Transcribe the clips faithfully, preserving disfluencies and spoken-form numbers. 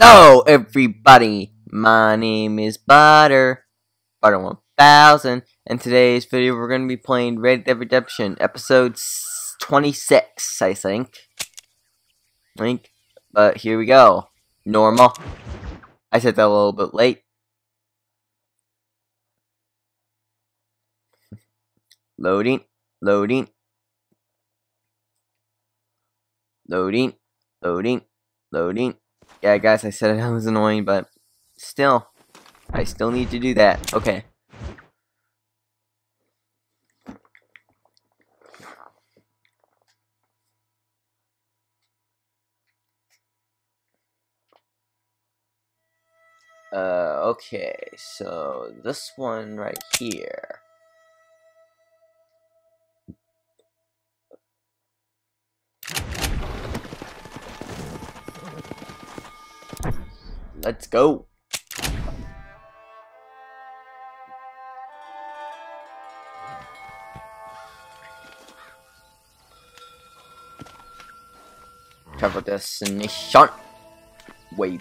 Hello everybody, my name is Butter, Butter one thousand, and today's video we're going to be playing Red Dead Redemption, episode twenty-six, I think. I think, but here we go. Normal. I said that a little bit late. Loading, loading, loading, loading, loading. Yeah, guys, I said it was annoying, but still, I still need to do that. Okay. Uh, okay, so this one right here. Let's go. Travel destination. Waypoint.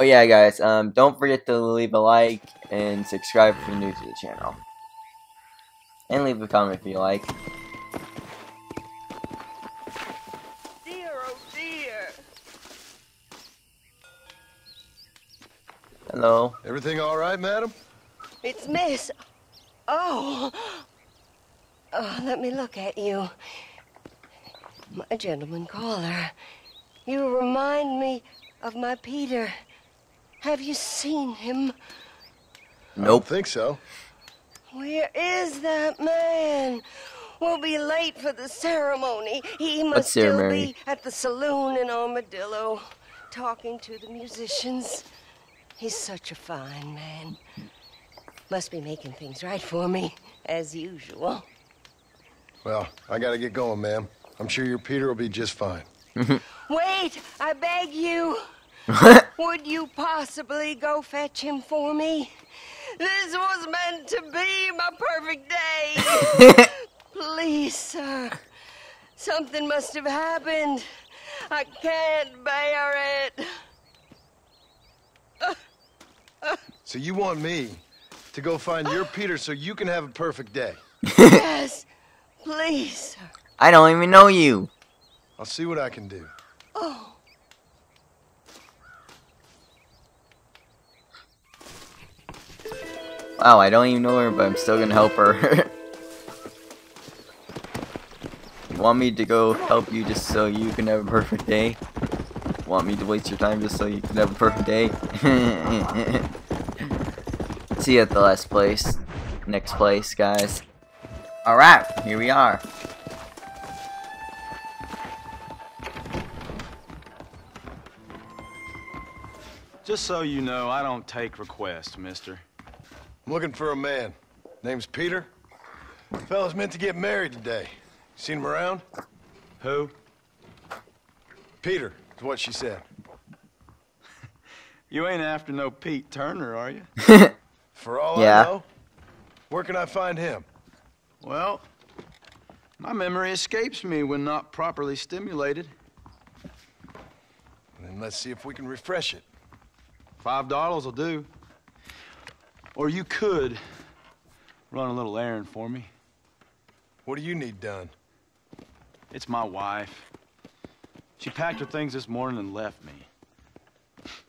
Oh yeah, guys, um, don't forget to leave a like and subscribe if you're new to the channel. And leave a comment if you like. Dear, oh dear. Hello. Everything all right, madam? It's Miss. Oh. Oh, let me look at you. My gentleman caller. You remind me of my Peter. Have you seen him? Nope. I don't think so. Where is that man? We'll be late for the ceremony. He must still be at the saloon in Armadillo, talking to the musicians. He's such a fine man. Must be making things right for me, as usual. Well, I gotta get going, ma'am. I'm sure your Peter will be just fine. Wait, I beg you. Would you possibly go fetch him for me? This was meant to be my perfect day. Please, sir. Something must have happened. I can't bear it. Uh, uh. So you want me to go find your Peter so you can have a perfect day? Yes, please, sir. I don't even know you. I'll see what I can do. Oh. Wow, I don't even know her, but I'm still gonna help her. You want me to go help you just so you can have a perfect day? Want me to waste your time just so you can have a perfect day? See you at the last place. Next place, guys. Alright, here we are. Just so you know, I don't take requests, mister. I'm looking for a man. Name's Peter. The fella's meant to get married today. Seen him around? Who? Peter, is what she said. You ain't after no Pete Turner, are you? For all yeah. I know, where can I find him? Well, my memory escapes me when not properly stimulated. Then let's see if we can refresh it. Five dollars will do. Or you could run a little errand for me. What do you need done? It's my wife. She packed her things this morning and left me.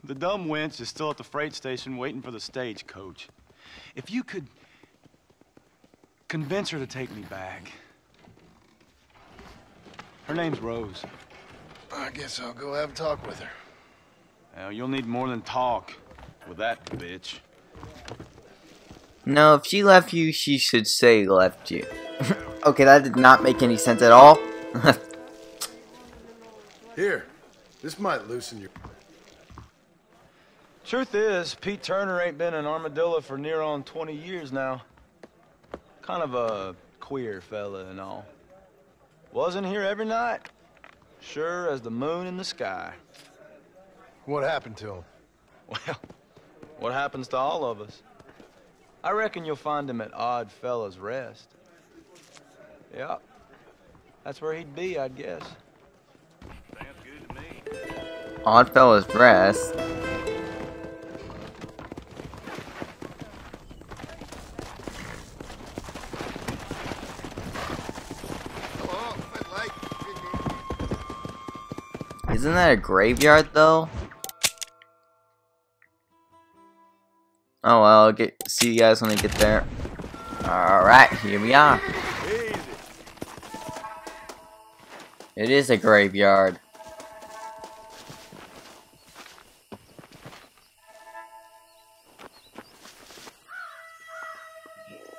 The dumb wench is still at the freight station waiting for the stagecoach. If you could convince her to take me back. Her name's Rose. I guess I'll go have a talk with her. Now, you'll need more than talk with that bitch. No, if she left you, she should say left you. Okay, that did not make any sense at all. Here, this might loosen your... Truth is, Pete Turner ain't been in Armadillo for near on twenty years now. Kind of a queer fella and all. Wasn't here every night, sure as the moon in the sky. What happened to him? Well, what happens to all of us? I reckon you'll find him at Odd Fellas Rest. Yeah, that's where he'd be, I'd guess. Sounds good to me. Odd Fellas Rest? Isn't that a graveyard though? Oh well, I'll get see you guys when I get there. Alright, here we are. It is a graveyard.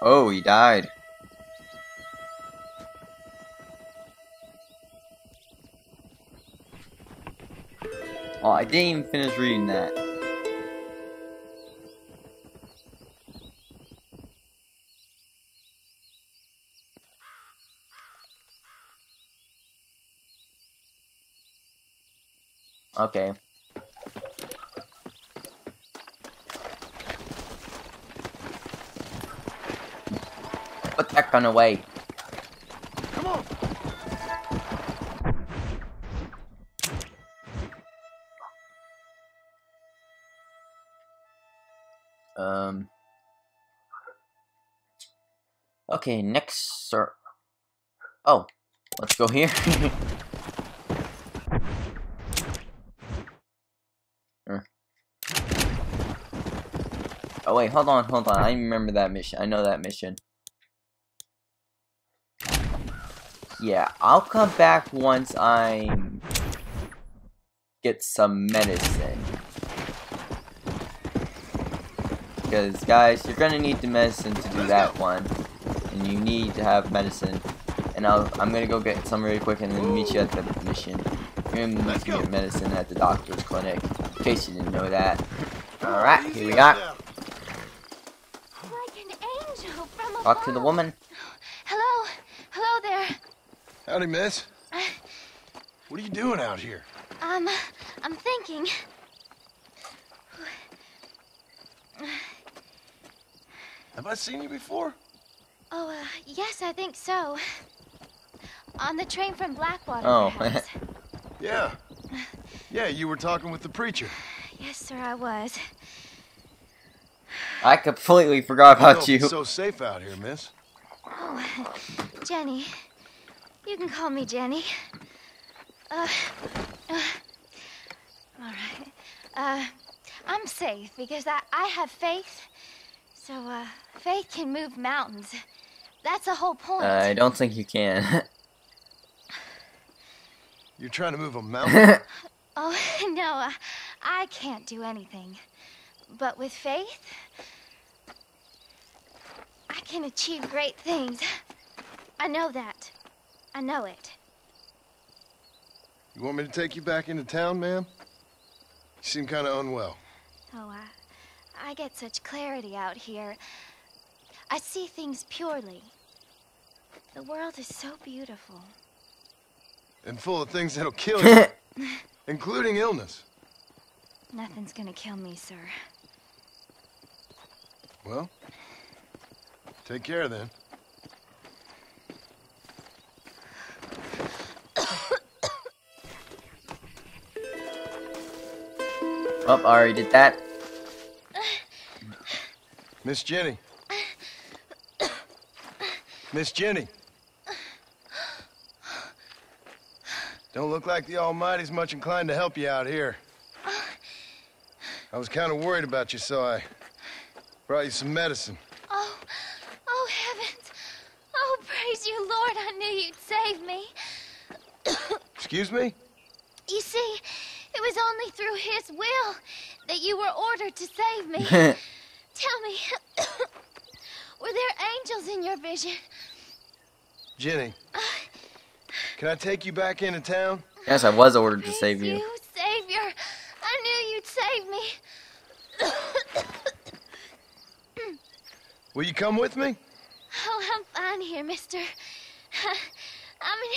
Oh, he died. Oh, I didn't even finish reading that. Okay. Put that gun away. Come on. Um. Okay, next, sir. Oh, let's go here. Oh wait, hold on, hold on. I remember that mission. I know that mission. Yeah, I'll come back once I get some medicine. Because, guys, you're gonna need the medicine to do that one, and you need to have medicine. And I'll, I'm gonna go get some really quick, and then meet you at the mission. You're gonna need to get medicine at the doctor's clinic, in case you didn't know that. All right, here we go. Like an angel from above. Talk to the woman. Hello, hello there. Howdy, miss. Uh, what are you doing out here? Um, I'm thinking. Have I seen you before? Oh, uh, yes, I think so. On the train from Blackwater. Oh, yeah. Yeah, you were talking with the preacher. Yes, sir, I was. I completely forgot about you. It's so safe out here, miss. Oh, Jenny. You can call me Jenny. Uh, uh all right. Uh, I'm safe because I, I have faith. So, uh, faith can move mountains. That's the whole point. Uh, I don't think you can. You're trying to move a mountain? Oh, no, uh, I can't do anything. But with faith, I can achieve great things. I know that. I know it. You want me to take you back into town, ma'am? You seem kind of unwell. Oh, I... Uh, I get such clarity out here. I see things purely. The world is so beautiful. And full of things that'll kill you. Including illness. Nothing's gonna kill me, sir. Well, take care then. Oh, I already did that. Miss Jenny. Miss Jenny. Don't look like the Almighty's much inclined to help you out here. I was kind of worried about you, so I brought you some medicine. Oh, oh heavens. Oh, praise you, Lord. I knew you'd save me. Excuse me? You see, it was only through his will that you were ordered to save me. Tell me, were there angels in your vision? Jenny, uh, can I take you back into town? Yes, I was ordered to save you. you. Savior, I knew you'd save me. Will you come with me? Oh, I'm fine here, mister. I'm in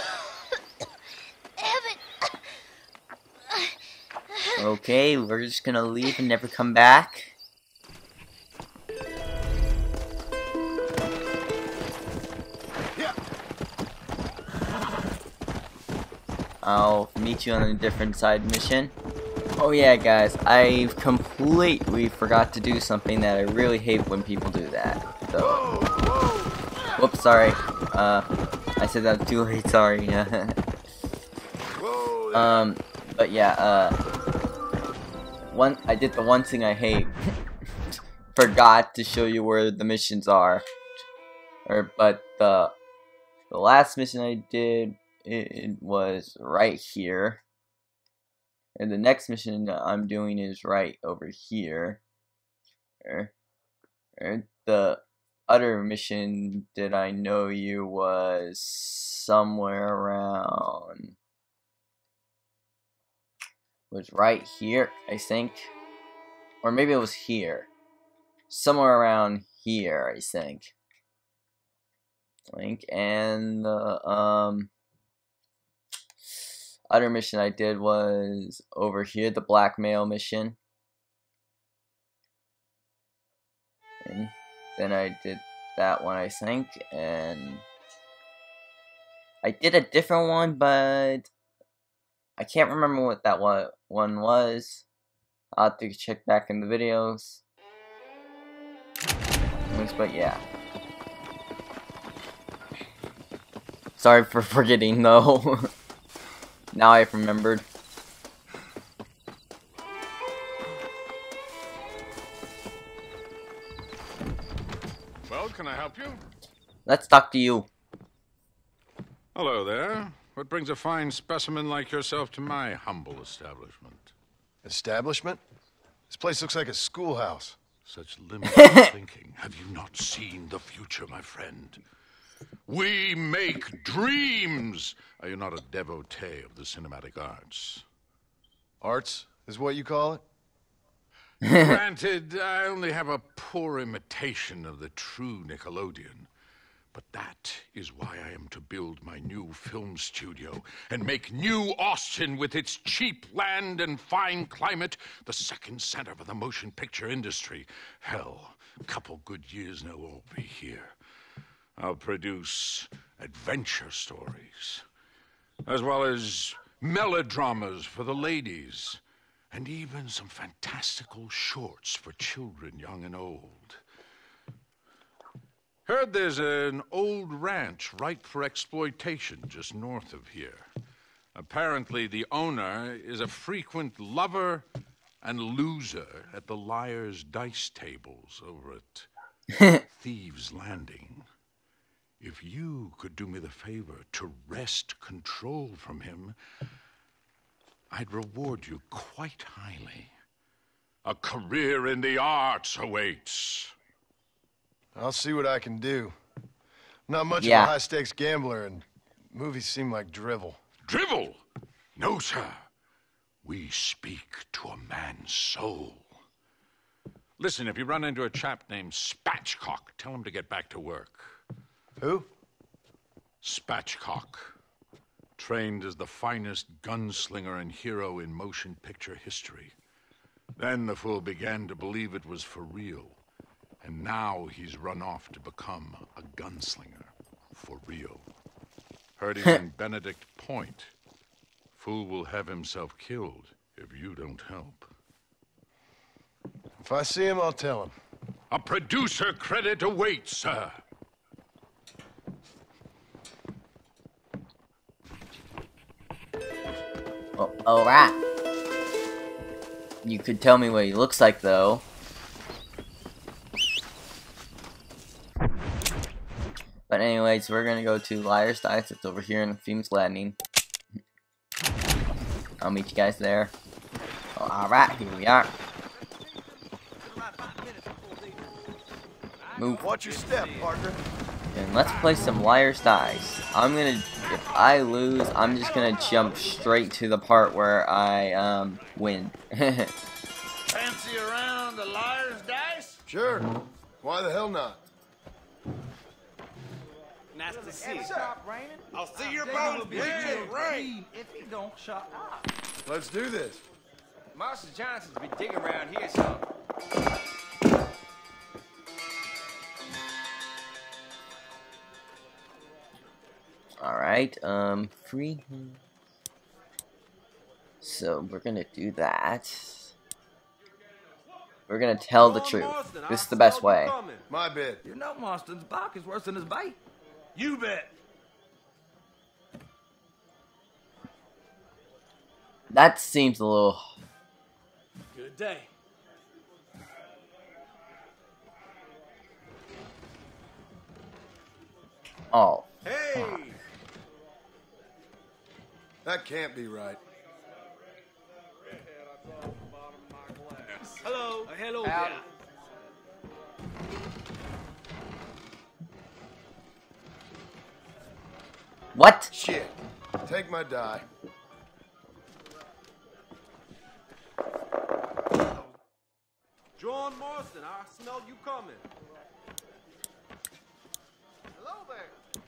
heaven. Heaven. Okay, we're just gonna leave and never come back. I'll meet you on a different side mission. Oh yeah, guys, I completely forgot to do something that I really hate when people do that. So, whoops, sorry. Uh, I said that too late. Sorry. um, but yeah. Uh, one, I did the one thing I hate. Forgot to show you where the missions are. Or, but the the last mission I did. It was right here, and the next mission I'm doing is right over here. Or, or the other mission that I know you was somewhere around was right here, I think, or maybe it was here, somewhere around here, I think. I think, and uh, um. other mission I did was over here, the blackmail mission. And then I did that one, I think, and I did a different one, but I can't remember what that one was. I'll have to check back in the videos. But yeah. Sorry for forgetting though. Now I've remembered. Well, can I help you? Let's talk to you. Hello there. What brings a fine specimen like yourself to my humble establishment? Establishment? This place looks like a schoolhouse. Such limited thinking. Have you not seen the future, my friend? We make dreams! Are you not a devotee of the cinematic arts? Arts is what you call it? Granted, I only have a poor imitation of the true Nickelodeon. But that is why I am to build my new film studio and make New Austin, with its cheap land and fine climate, the second center for the motion picture industry. Hell, a couple good years now I'll be here. I'll produce adventure stories, as well as melodramas for the ladies, and even some fantastical shorts for children young and old. Heard there's an old ranch ripe for exploitation just north of here. Apparently the owner is a frequent lover and loser at the Liar's Dice tables over at Thieves Landing. If you could do me the favor to wrest control from him, I'd reward you quite highly. A career in the arts awaits. I'll see what I can do. Not much yeah. of a high-stakes gambler, and movies seem like drivel. Drivel? No, sir. We speak to a man's soul. Listen, if you run into a chap named Spatchcock, tell him to get back to work. Who? Spatchcock. Trained as the finest gunslinger and hero in motion picture history. Then the fool began to believe it was for real. And now he's run off to become a gunslinger. For real. Heard he's in Benedict Point. Fool will have himself killed if you don't help. If I see him, I'll tell him. A producer credit awaits, sir. Alright. You could tell me what he looks like, though. But anyways, we're gonna go to Liar's Dice. It's over here in Fumes Lightning. I'll meet you guys there. Alright, here we are. Move. Watch your step, partner. And let's play some Liar's Dice. I'm gonna... If I lose, I'm just gonna jump straight to the part where I um win. Fancy around the Liar's Dice? Sure. Why the hell not? Nice to see you. Stop raining. I'll see I'll your bones bleaching rain. If you don't shut up. Let's do this. Master Johnson's been digging around here, so. All right. Um, free. So we're gonna do that. We're gonna tell the truth. Marston, this is the best way. Coming. My bet. You know Marston's bark is worse than his bite. You bet. That seems a little. Good day. Oh. Hey. Fuck. That can't be right. Hello. Uh, hello. Out. Yeah. What? Shit. Take my die. John Marston, I smell you coming. Hello there.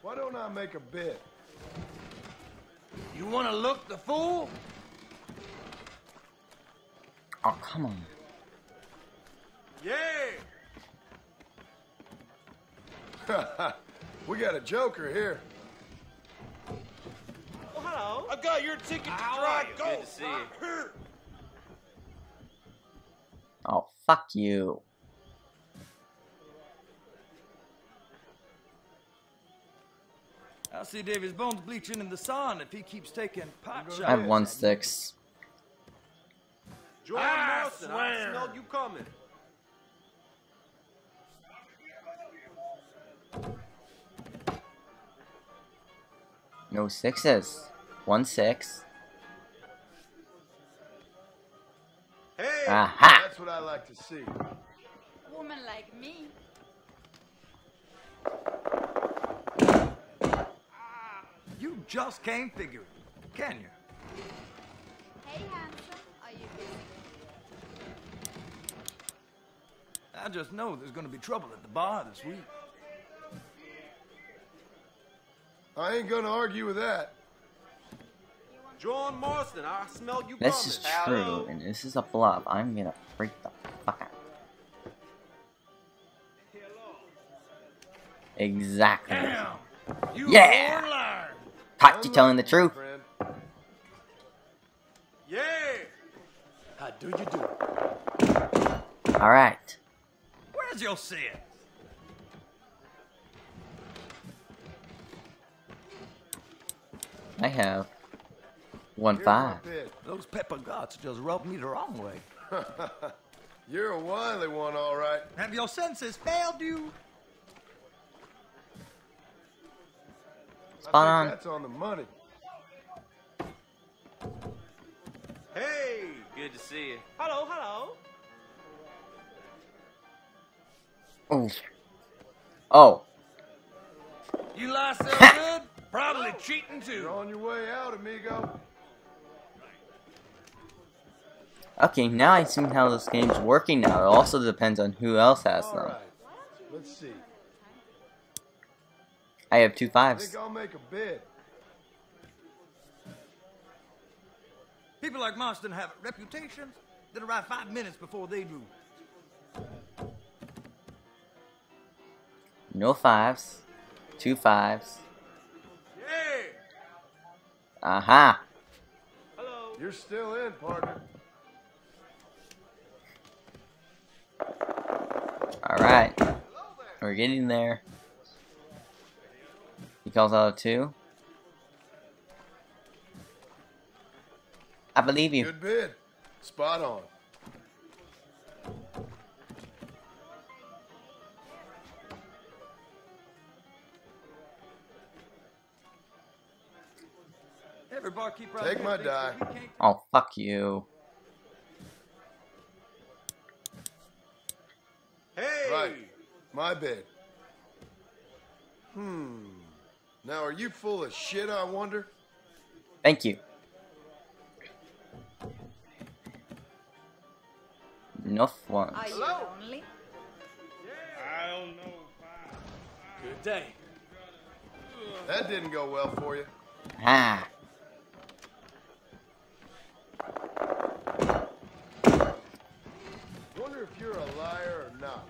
Why don't I make a bid? You want to look the fool? Oh, come on. Yeah. We got a joker here. Well, hello. I got your ticket to dry gold. Good to see you. Oh, fuck you. I'll see David's bones bleaching in the sun if he keeps taking pot shots. I have one six. Jordan I Marston, swear. I smelled you coming. No sixes. One six. Hey, aha. That's what I like to see. Woman like me. Ah, you just can't figure it, can you? Hey, handsome, are you busy? I just know there's going to be trouble at the bar this week. I ain't gonna argue with that. John Marston, I smell you. This is true, and this is a bluff. I'm gonna freak the fuck out. Exactly. Damn. Yeah. Caught you telling the truth. Yeah. How do you do? All right. Where's your sense? I have one five. Those pepper guts just rubbed me the wrong way. You're a wily one, all right. Have your senses failed you? Spot on. That's on the money. Hey, good to see you. Hello, hello. Oh. Oh. You lost so good. Probably cheating too. You're on your way out, amigo. Okay, now I see how this game's working now. It also depends on who else has them. Right. Let's see. I have two fives. I think I'll make a bid. People like Marston have reputations that arrive five minutes before they do. No fives. Two fives. Aha. Uh-huh. Hello. You're still in, partner. All right. We're getting there. He calls out a two. I believe you. Good bid. Spot on. Take my die. Oh, fuck you. Hey! Right. My bid. Hmm. Now, are you full of shit, I wonder? Thank you. Enough ones. Are you lonely? I don't know if I... Good day. That didn't go well for you. Ah. Wonder if you're a liar or not.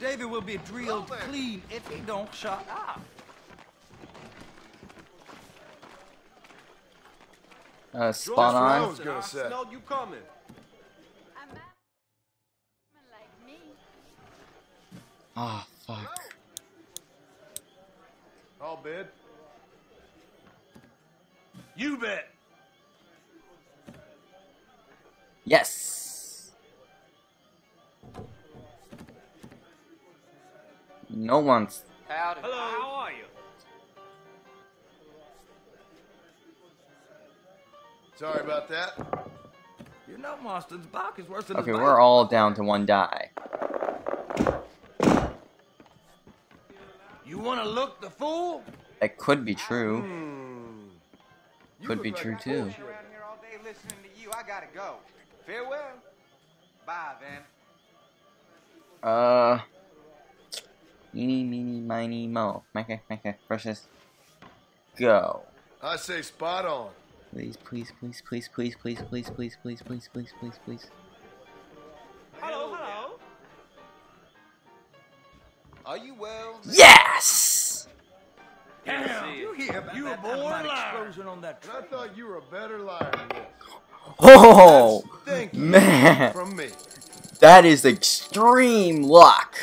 David will be drilled clean if he don't shut up. Uh, spot on. I was gonna say. I smelled you coming. Ah, oh, fuck. I'll bid. You bet. Yes. No one's. Howdy. Hello. How are you? Sorry about that. You know, Marston's bark is worse than. Okay, we're all down to one die. You want to look the fool? That could be true. Mm. Could be true too. Uh, meeny, meeny, miny, mo. Micah, Micah, versus go. I say spot on. Please, please, please, please, please, please, please, please, please, please, please, please, please. Hello, hello. Are you well? Yes! Damn! You hear you were born explosion on that tree. I thought you were a better liar than this. Oh, thank you, man. From me. That is extreme luck.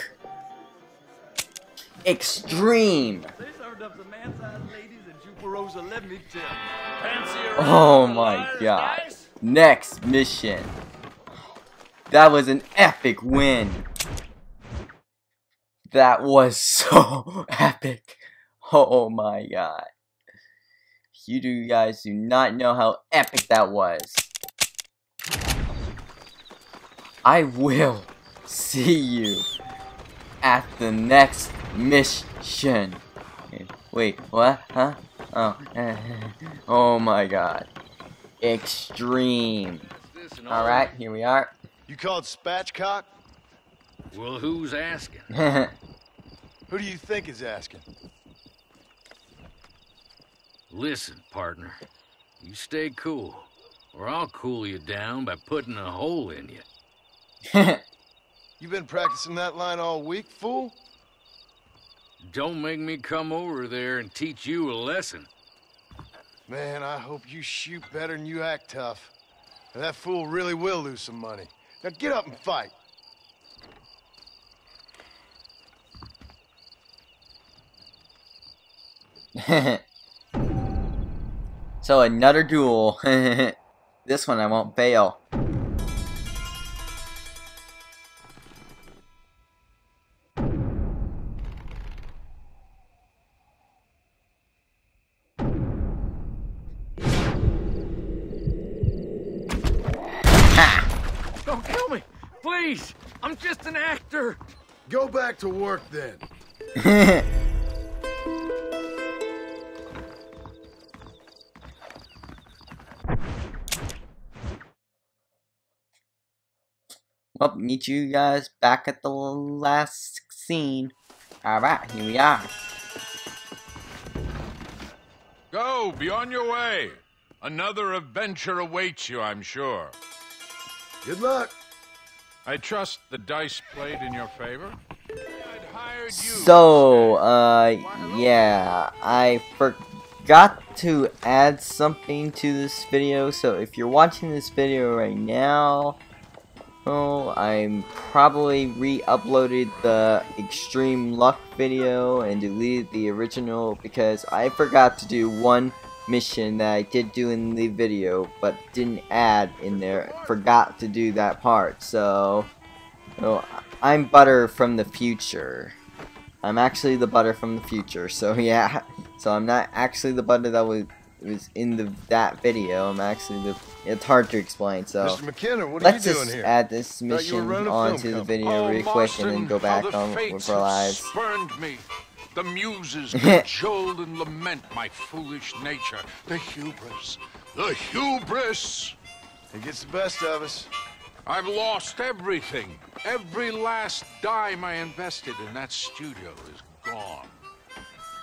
Extreme. They served up the man-sized ladies at Juparosa, let me tell you. Oh my god. Next mission. That was an epic win. That was so epic. Oh my god. You do you guys do not know how epic that was. I will see you at the next mission. Wait, what? Huh? Oh, oh my god. Extreme. Alright, here we are. You called Spatchcock? Well, who's asking? Who do you think is asking? Listen, partner. You stay cool, or I'll cool you down by putting a hole in you. You've been practicing that line all week, fool? Don't make me come over there and teach you a lesson. Man, I hope you shoot better than you act tough. Or that fool really will lose some money. Now get up and fight. So another duel. This one I won't bail. Ha! Don't kill me, please. I'm just an actor. Go back to work then. Well, meet you guys back at the last scene. Alright, here we are. Go, be on your way. Another adventure awaits you, I'm sure. Good luck. I trust the dice played in your favor. I'd hired you. So, uh, yeah, I forgot to add something to this video. So if you're watching this video right now, oh, I probably re-uploaded the Extreme Luck video and deleted the original because I forgot to do one mission that I did do in the video but didn't add in there. Forgot to do that part. So, oh, I'm Butter from the future. I'm actually the Butter from the future. So yeah, so I'm not actually the Butter that was was in the that video. I'm actually the. It's hard to explain, so Mister McKenna, what are you doing here? Let's add this mission onto the video real quick and then go back on with our lives. Me. The muses cajole and lament my foolish nature. The hubris. The hubris. It gets the best of us. I've lost everything. Every last dime I invested in that studio is gone.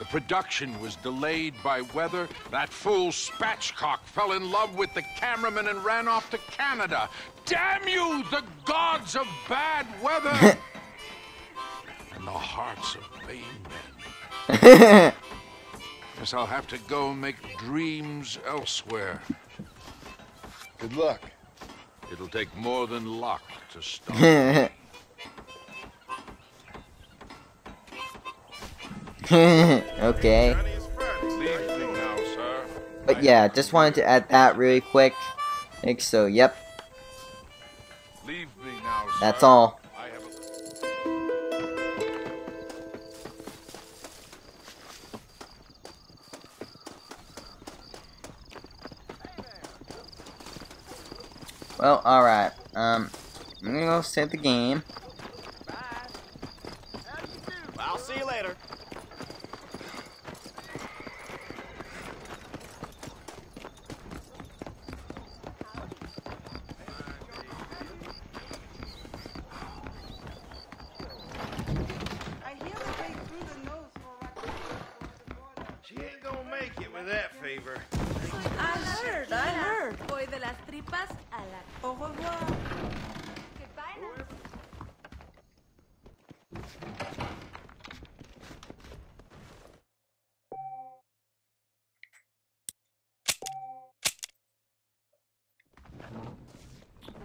The production was delayed by weather. That fool Spatchcock fell in love with the cameraman and ran off to Canada. Damn you, the gods of bad weather! And the hearts of vain men. Guess I'll have to go make dreams elsewhere. Good luck. It'll take more than luck to stop me. Okay. But yeah, just wanted to add that really quick. I think so, yep. That's all. Well, alright. Um, I'm gonna go save the game. I'll see you later.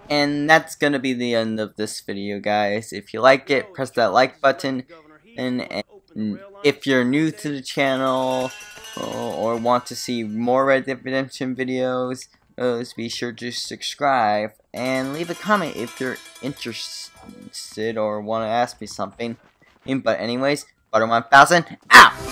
And that's gonna be the end of this video, guys. If you like it, press that like button. And, and if you're new to the channel or want to see more Red Dead Redemption videos, be sure to subscribe and leave a comment if you're interested or want to ask me something. But anyways, Butter one thousand out!